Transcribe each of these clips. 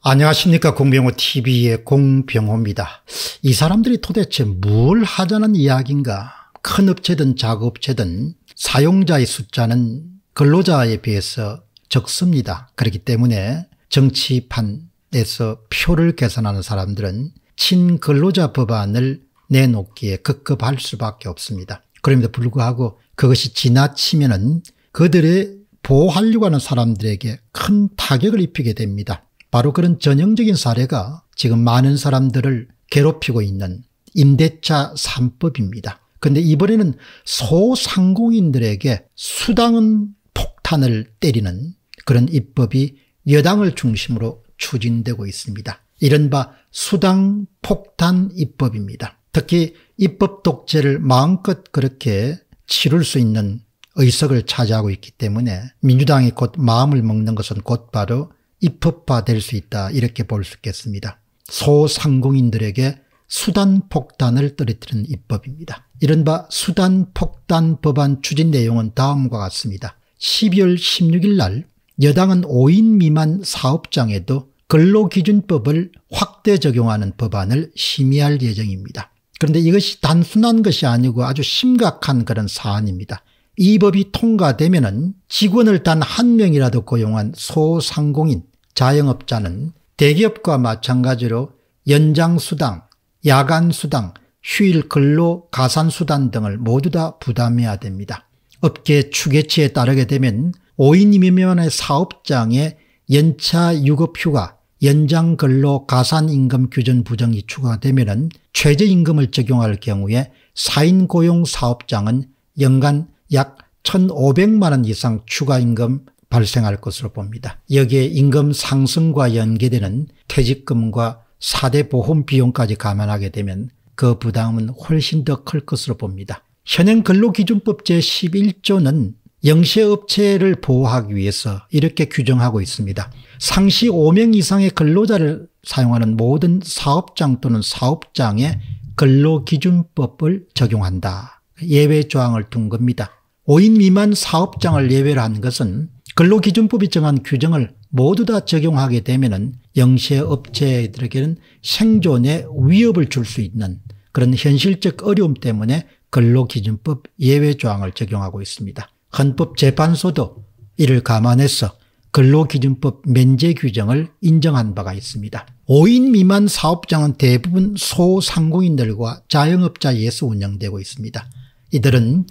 안녕하십니까. 공병호TV의 공병호입니다. 이 사람들이 도대체 뭘 하자는 이야기인가. 큰 업체든 작업체든 사용자의 숫자는 근로자에 비해서 적습니다. 그렇기 때문에 정치판에서 표를 계산하는 사람들은 친근로자 법안을 내놓기에 급급할 수밖에 없습니다. 그럼에도 불구하고 그것이 지나치면은 그들의 보호하려고 하는 사람들에게 큰 타격을 입히게 됩니다. 바로 그런 전형적인 사례가 지금 많은 사람들을 괴롭히고 있는 임대차 3법입니다. 그런데 이번에는 소상공인들에게 수당은 폭탄을 때리는 그런 입법이 여당을 중심으로 추진되고 있습니다. 이른바 수당 폭탄 입법입니다. 특히 입법 독재를 마음껏 그렇게 치룰 수 있는 의석을 차지하고 있기 때문에 민주당이 곧 마음을 먹는 것은 곧바로 입법화될 수 있다, 이렇게 볼 수 있겠습니다. 소상공인들에게 수단 폭탄을 떨어뜨리는 입법입니다. 이른바 수단 폭탄 법안 추진 내용은 다음과 같습니다. 12월 16일 날 여당은 5인 미만 사업장에도 근로기준법을 확대 적용하는 법안을 심의할 예정입니다. 그런데 이것이 단순한 것이 아니고 아주 심각한 그런 사안입니다. 이 법이 통과되면은 직원을 단 한 명이라도 고용한 소상공인, 자영업자는 대기업과 마찬가지로 연장수당, 야간수당, 휴일 근로 가산수당 등을 모두 다 부담해야 됩니다. 업계 추계치에 따르게 되면 5인 미만의 사업장에 연차 유급휴가, 연장 근로 가산임금 규정 부정이 추가되면 최저임금을 적용할 경우에 4인 고용 사업장은 연간 약 1,500만 원 이상 추가임금 발생할 것으로 봅니다. 여기에 임금 상승과 연계되는 퇴직금과 4대 보험 비용까지 감안하게 되면 그 부담은 훨씬 더 클 것으로 봅니다. 현행 근로기준법 제11조는 영세업체를 보호하기 위해서 이렇게 규정하고 있습니다. 상시 5명 이상의 근로자를 사용하는 모든 사업장 또는 사업장에 근로기준법을 적용한다. 예외 조항을 둔 겁니다. 5인 미만 사업장을 예외로 한 것은 근로기준법이 정한 규정을 모두 다 적용하게 되면 영세업체들에게는 생존에 위협을 줄 수 있는 그런 현실적 어려움 때문에 근로기준법 예외 조항을 적용하고 있습니다. 헌법재판소도 이를 감안해서 근로기준법 면제 규정을 인정한 바가 있습니다. 5인 미만 사업장은 대부분 소상공인들과 자영업자에서 운영되고 있습니다. 이들은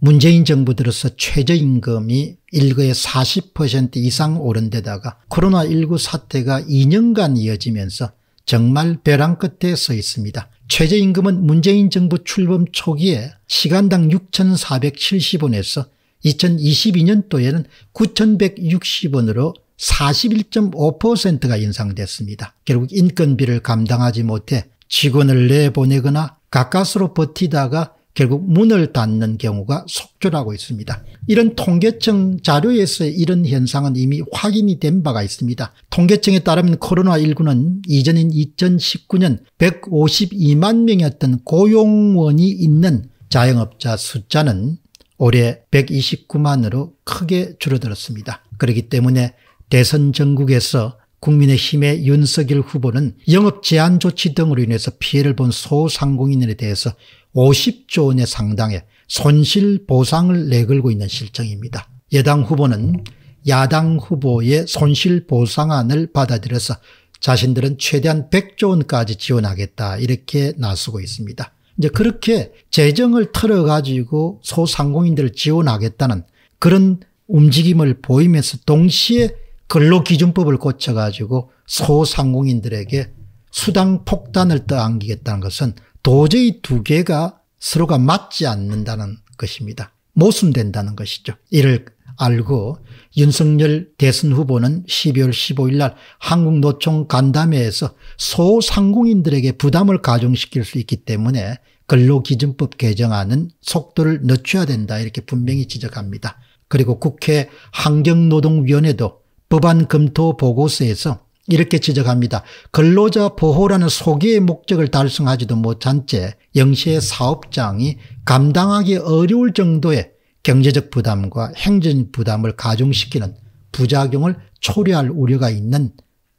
문재인 정부 들어서 최저임금이 일거에 40% 이상 오른 데다가 코로나19 사태가 2년간 이어지면서 정말 벼랑 끝에 서 있습니다. 최저임금은 문재인 정부 출범 초기에 시간당 6,470원에서 2022년도에는 9,160원으로 41.5%가 인상됐습니다. 결국 인건비를 감당하지 못해 직원을 내보내거나 가까스로 버티다가 결국 문을 닫는 경우가 속출하고 있습니다. 이런 통계청 자료에서의 이런 현상은 이미 확인이 된 바가 있습니다. 통계청에 따르면 코로나19는 이전인 2019년 152만 명이었던 고용원이 있는 자영업자 숫자는 올해 129만으로 크게 줄어들었습니다. 그렇기 때문에 대선 전국에서 국민의힘의 윤석열 후보는 영업 제한 조치 등으로 인해서 피해를 본 소상공인에 대해서 50조 원에 상당의 손실 보상을 내걸고 있는 실정입니다. 여당 후보는 야당 후보의 손실 보상안을 받아들여서 자신들은 최대한 100조 원까지 지원하겠다, 이렇게 나서고 있습니다. 이제 그렇게 재정을 털어가지고 소상공인들을 지원하겠다는 그런 움직임을 보이면서 동시에 근로기준법을 고쳐가지고 소상공인들에게 수당 폭탄을 떠안기겠다는 것은 도저히 두 개가 서로가 맞지 않는다는 것입니다. 모순된다는 것이죠. 이를 알고 윤석열 대선 후보는 12월 15일 날 한국노총 간담회에서 소상공인들에게 부담을 가중시킬 수 있기 때문에 근로기준법 개정안은 속도를 늦춰야 된다, 이렇게 분명히 지적합니다. 그리고 국회 환경노동위원회도 법안 검토 보고서에서 이렇게 지적합니다. 근로자 보호라는 소기의 목적을 달성하지도 못한 채 영세 사업장이 감당하기 어려울 정도의 경제적 부담과 행정 부담을 가중시키는 부작용을 초래할 우려가 있는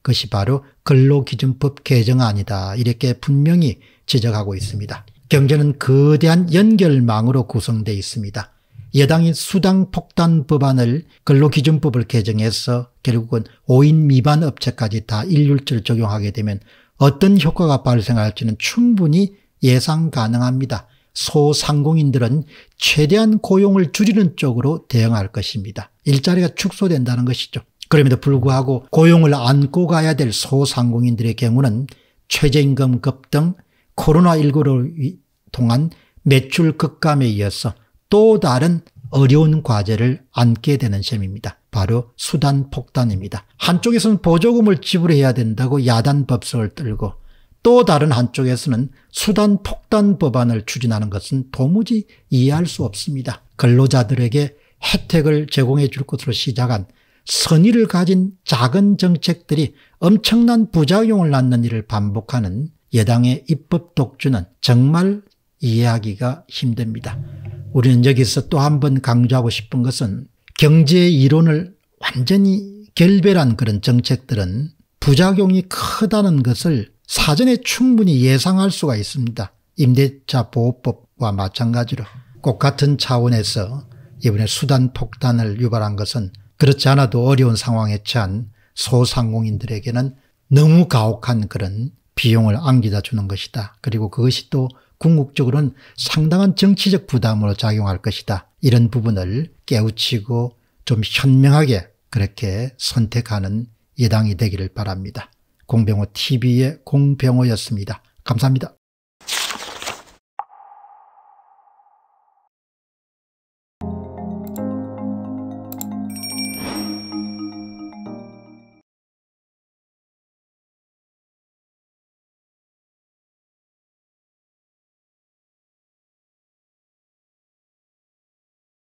그것이 바로 근로기준법 개정안이다. 이렇게 분명히 지적하고 있습니다. 경제는 거대한 연결망으로 구성되어 있습니다. 여당이 수당폭탄 법안을 근로기준법을 개정해서 결국은 5인 미만 업체까지 다 일률제를 적용하게 되면 어떤 효과가 발생할지는 충분히 예상 가능합니다. 소상공인들은 최대한 고용을 줄이는 쪽으로 대응할 것입니다. 일자리가 축소된다는 것이죠. 그럼에도 불구하고 고용을 안고 가야 될 소상공인들의 경우는 최저임금 급등, 코로나19를 통한 매출 급감에 이어서 또 다른 어려운 과제를 안게 되는 셈입니다. 바로 수단폭탄입니다. 한쪽에서는 보조금을 지불해야 된다고 야단법석을 들고 또 다른 한쪽에서는 수단폭탄 법안을 추진하는 것은 도무지 이해할 수 없습니다. 근로자들에게 혜택을 제공해 줄 것으로 시작한 선의를 가진 작은 정책들이 엄청난 부작용을 낳는 일을 반복하는 여당의 입법 독주는 정말 이해하기가 힘듭니다. 우리는 여기서 또 한 번 강조하고 싶은 것은 경제 이론을 완전히 결별한 그런 정책들은 부작용이 크다는 것을 사전에 충분히 예상할 수가 있습니다. 임대차 보호법과 마찬가지로 꼭 같은 차원에서 이번에 수단폭탄을 유발한 것은 그렇지 않아도 어려운 상황에 처한 소상공인들에게는 너무 가혹한 그런 비용을 안기다 주는 것이다. 그리고 그것이 또 궁극적으로는 상당한 정치적 부담으로 작용할 것이다. 이런 부분을 깨우치고 좀 현명하게 그렇게 선택하는 여당이 되기를 바랍니다. 공병호 TV의 공병호였습니다. 감사합니다.